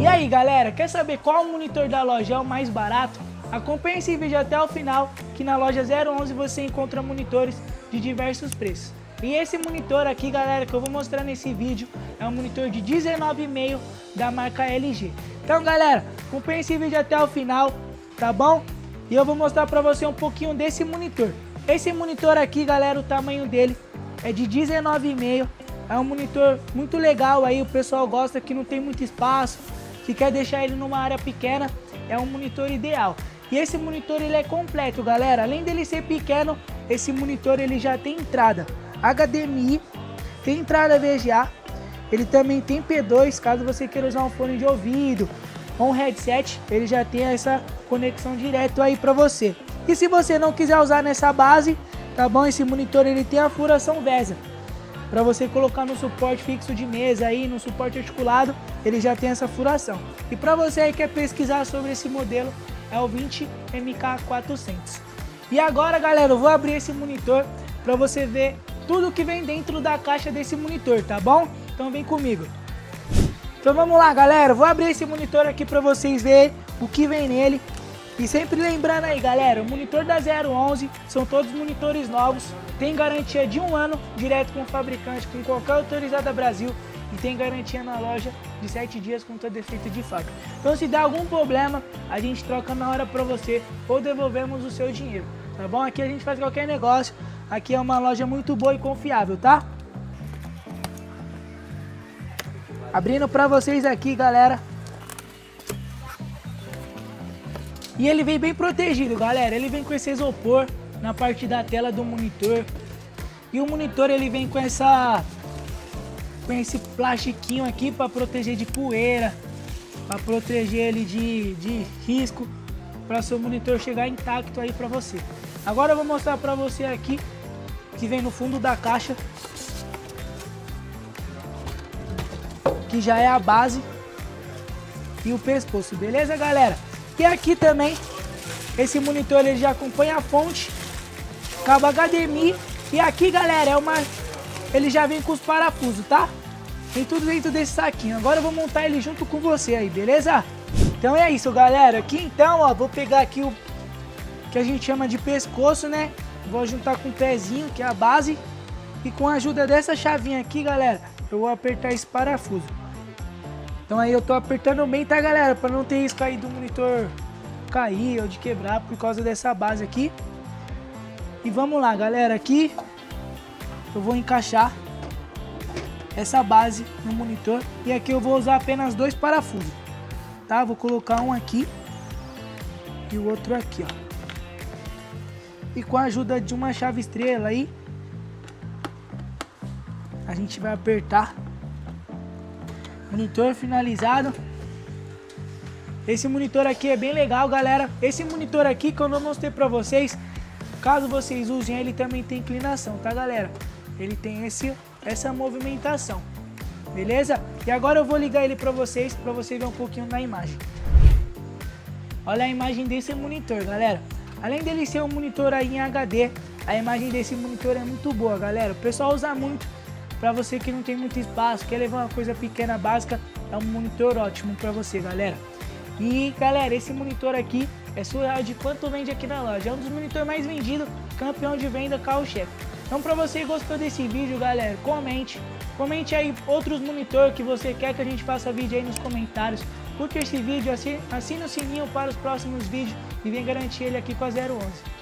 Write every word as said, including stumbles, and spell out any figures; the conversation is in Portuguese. E aí galera, quer saber qual monitor da loja é o mais barato? Acompanhe esse vídeo até o final, que na loja zero onze você encontra monitores de diversos preços. E esse monitor aqui galera, que eu vou mostrar nesse vídeo, é um monitor de dezenove vírgula cinco da marca L G. Então galera, acompanhe esse vídeo até o final, tá bom? E eu vou mostrar pra você um pouquinho desse monitor. Esse monitor aqui galera, o tamanho dele é de dezenove vírgula cinco. É um monitor muito legal aí, o pessoal gosta que não tem muito espaço, que quer deixar ele numa área pequena, é um monitor ideal. E esse monitor ele é completo galera, além dele ser pequeno, esse monitor ele já tem entrada H D M I, tem entrada V G A, ele também tem P dois, caso você queira usar um fone de ouvido ou um headset, ele já tem essa conexão direto aí pra você. E se você não quiser usar nessa base, tá bom, esse monitor ele tem a furação VESA, para você colocar no suporte fixo de mesa aí, no suporte articulado, ele já tem essa furação. E para você aí que quer pesquisar sobre esse modelo, é o vinte M K quatrocentos. E agora galera, eu vou abrir esse monitor para você ver tudo que vem dentro da caixa desse monitor, tá bom? Então vem comigo. Então vamos lá galera, eu vou abrir esse monitor aqui para vocês verem o que vem nele. E sempre lembrando aí galera, o monitor da zero onze são todos monitores novos, tem garantia de um ano direto com o fabricante, com qualquer autorizada Brasil, e tem garantia na loja de sete dias com todo defeito de fábrica. Então se der algum problema, a gente troca na hora pra você ou devolvemos o seu dinheiro, tá bom? Aqui a gente faz qualquer negócio, aqui é uma loja muito boa e confiável, tá? Abrindo pra vocês aqui galera. E ele vem bem protegido, galera. Ele vem com esse isopor na parte da tela do monitor. E o monitor ele vem com essa com esse plastiquinho aqui para proteger de poeira, para proteger ele de, de risco, para seu monitor chegar intacto aí para você. Agora eu vou mostrar para você aqui que vem no fundo da caixa, que já é a base e o pescoço, beleza, galera? E aqui também, esse monitor ele já acompanha a fonte, cabo H D M I, e aqui galera, é uma... ele já vem com os parafusos, tá? Tem tudo dentro desse saquinho, agora eu vou montar ele junto com você aí, beleza? Então é isso galera, aqui então, ó, vou pegar aqui o que a gente chama de pescoço, né? Vou juntar com o pezinho, que é a base, e com a ajuda dessa chavinha aqui galera, eu vou apertar esse parafuso. Então aí eu tô apertando bem, tá galera? Pra não ter risco aí do monitor cair ou de quebrar por causa dessa base aqui. E vamos lá galera, aqui eu vou encaixar essa base no monitor. E aqui eu vou usar apenas dois parafusos, tá? Vou colocar um aqui e o outro aqui, ó. E com a ajuda de uma chave estrela aí, a gente vai apertar. Monitor finalizado. Esse monitor aqui é bem legal, galera. Esse monitor aqui que eu não mostrei pra vocês, caso vocês usem, ele também tem inclinação, tá, galera? Ele tem esse, essa movimentação, beleza? E agora eu vou ligar ele pra vocês, pra vocês verem um pouquinho da imagem. Olha a imagem desse monitor, galera. Além dele ser um monitor aí em H D, a imagem desse monitor é muito boa, galera. O pessoal usa muito. Para você que não tem muito espaço, quer levar uma coisa pequena básica, é um monitor ótimo para você, galera. E galera, esse monitor aqui é surreal de quanto vende aqui na loja. É um dos monitores mais vendidos, campeão de venda, carro-chefe. Então, para você que gostou desse vídeo, galera, comente. Comente aí outros monitores que você quer que a gente faça vídeo aí nos comentários. Curte esse vídeo, assine, assine o sininho para os próximos vídeos e vem garantir ele aqui com a zero onze.